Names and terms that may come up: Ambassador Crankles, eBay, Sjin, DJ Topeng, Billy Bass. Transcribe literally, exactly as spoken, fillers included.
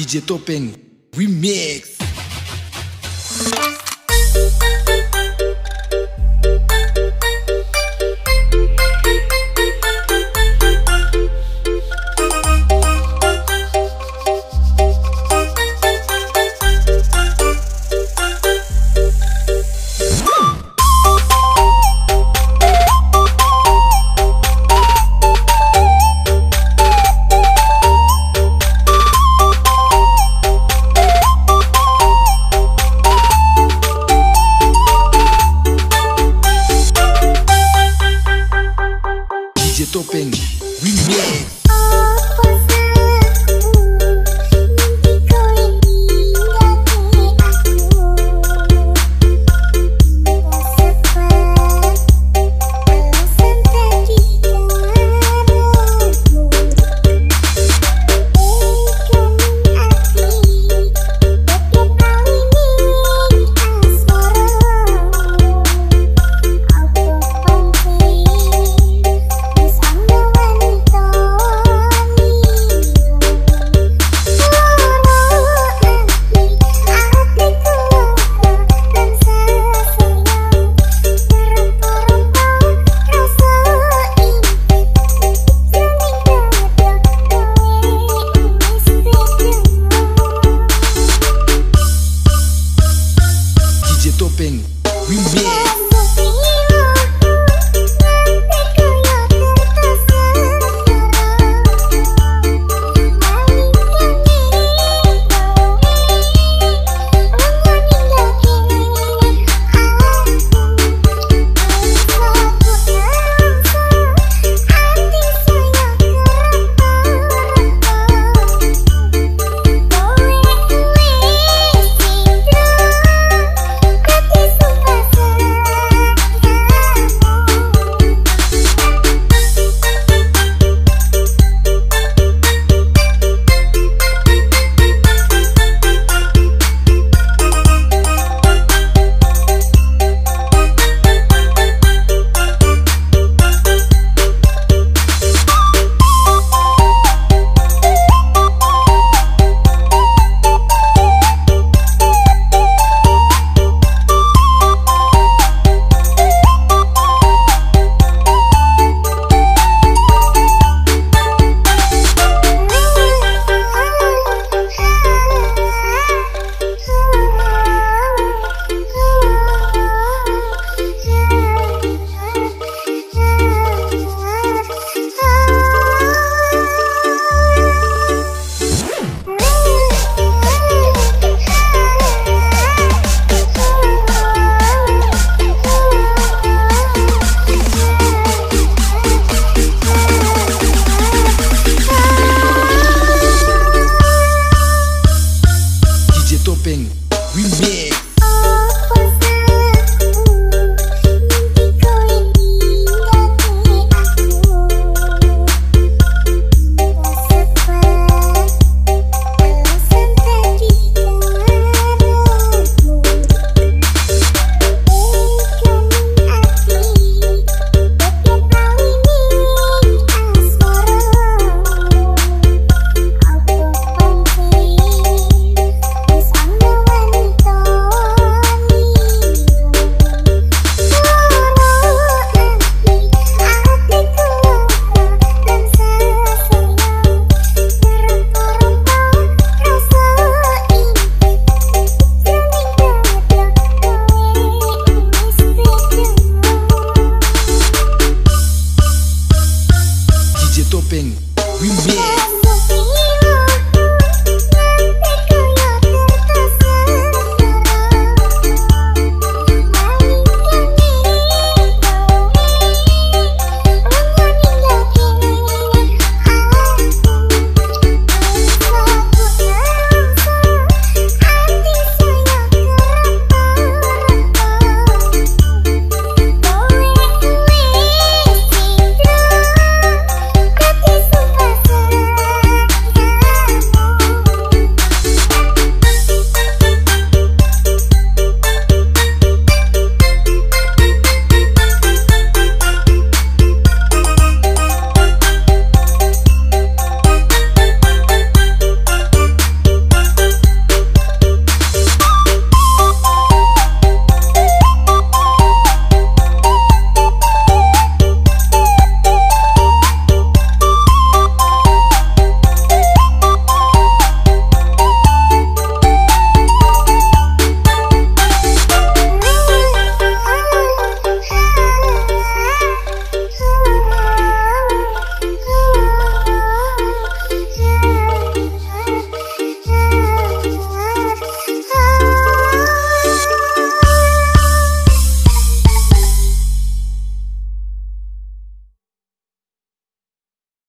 D J Topeng remix.